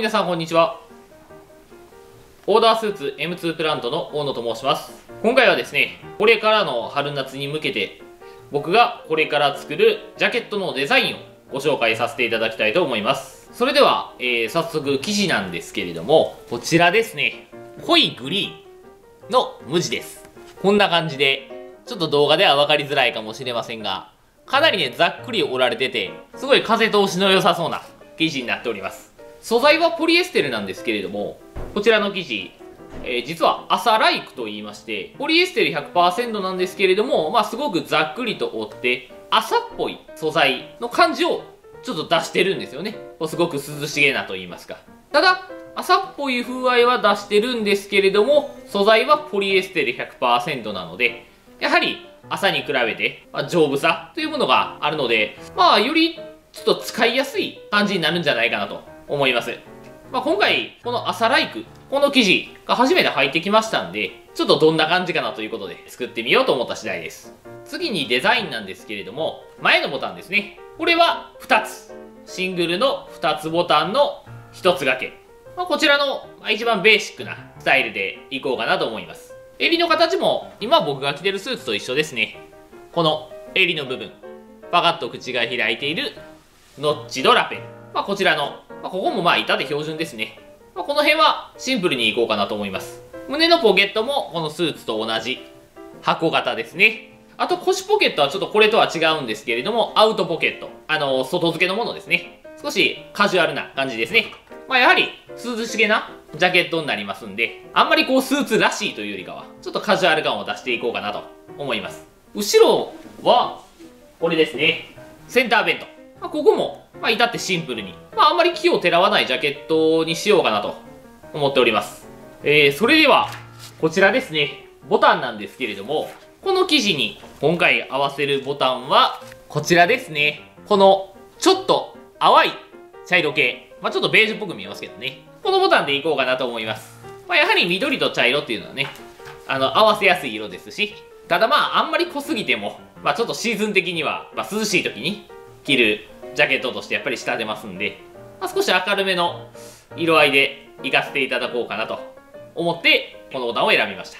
皆さんこんにちは。オーダースーツ M2 プラントの大野と申します。今回はですね、これからの春夏に向けて僕がこれから作るジャケットのデザインをご紹介させていただきたいと思います。それでは、早速生地なんですけれども、こちらですね、濃いグリーンの無地です。こんな感じで、ちょっと動画では分かりづらいかもしれませんが、かなりね、ざっくり折られてて、すごい風通しの良さそうな生地になっております。素材はポリエステルなんですけれども、こちらの生地、実は麻ライクと言いまして、ポリエステル 100% なんですけれども、すごくざっくりと折って麻っぽい素材の感じをちょっと出してるんですよね。すごく涼しげなと言いますか。ただ麻っぽい風合いは出してるんですけれども、素材はポリエステル 100% なので、やはり麻に比べて丈夫さというものがあるので、よりちょっと使いやすい感じになるんじゃないかなと思います。今回、この麻ライク、この生地が初めて入ってきましたんで、ちょっとどんな感じかなということで作ってみようと思った次第です。次にデザインなんですけれども、前のボタンですね。これは2つ。シングルの2つボタンの1つ掛け。こちらの一番ベーシックなスタイルでいこうかなと思います。襟の形も今僕が着てるスーツと一緒ですね。この襟の部分、パカッと口が開いているノッチドラペン。こちらのここも板で標準ですね。この辺はシンプルにいこうかなと思います。胸のポケットもこのスーツと同じ箱型ですね。あと腰ポケットはちょっとこれとは違うんですけれども、アウトポケット。外付けのものですね。少しカジュアルな感じですね。やはり涼しげなジャケットになりますんで、あんまりこうスーツらしいというよりかは、ちょっとカジュアル感を出していこうかなと思います。後ろは、これですね。センターベント。ここも、至ってシンプルに、あんまり奇をてらわないジャケットにしようかなと思っております。それでは、こちらですね、ボタンなんですけれども、この生地に今回合わせるボタンは、こちらですね。この、ちょっと淡い茶色系。ちょっとベージュっぽく見えますけどね。このボタンでいこうかなと思います。やはり緑と茶色っていうのはね、合わせやすい色ですし、ただあんまり濃すぎても、ちょっとシーズン的には、涼しい時に着るジャケットとしてやっぱり仕立てますんで、少し明るめの色合いでいかせていただこうかなと思って、このボタンを選びまし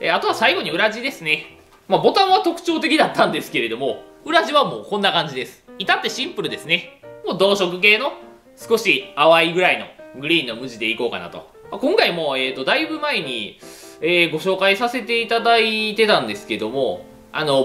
た。あとは最後に裏地ですね。ボタンは特徴的だったんですけれども、裏地はもうこんな感じです。至ってシンプルですね。もう同色系の少し淡いぐらいのグリーンの無地でいこうかなと。今回も、だいぶ前に、ご紹介させていただいてたんですけども、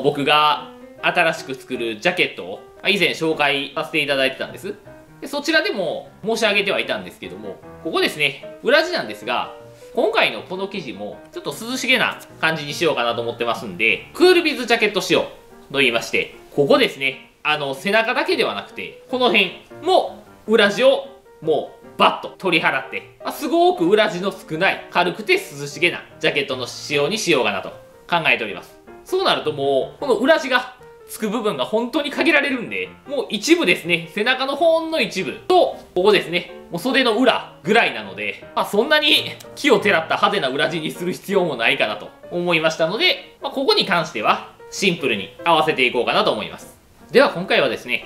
僕が新しく作るジャケットを以前紹介させていただいてたんです。で、そちらでも申し上げてはいたんですけども、ここですね、裏地なんですが、今回のこの生地もちょっと涼しげな感じにしようかなと思ってますんで、クールビズジャケット仕様と言いまして、ここですね、背中だけではなくて、この辺も裏地をもうバッと取り払って、すごく裏地の少ない軽くて涼しげなジャケットの仕様にしようかなと考えております。そうなるともうこの裏地がつく部分が本当に限られるんで、もう一部ですね、背中のほんの一部とここですね、もう袖の裏ぐらいなので、そんなに奇をてらった派手な裏地にする必要もないかなと思いましたので、ここに関してはシンプルに合わせていこうかなと思います。では今回はですね、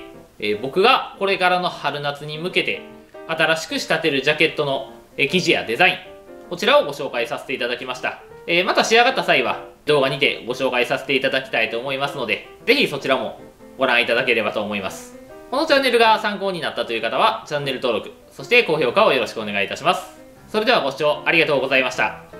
僕がこれからの春夏に向けて新しく仕立てるジャケットの生地やデザイン、こちらをご紹介させていただきました。また仕上がった際は動画にてご紹介させていただきたいと思いますので、ぜひそちらもご覧いただければと思います。このチャンネルが参考になったという方はチャンネル登録、そして高評価をよろしくお願いいたします。それではご視聴ありがとうございました。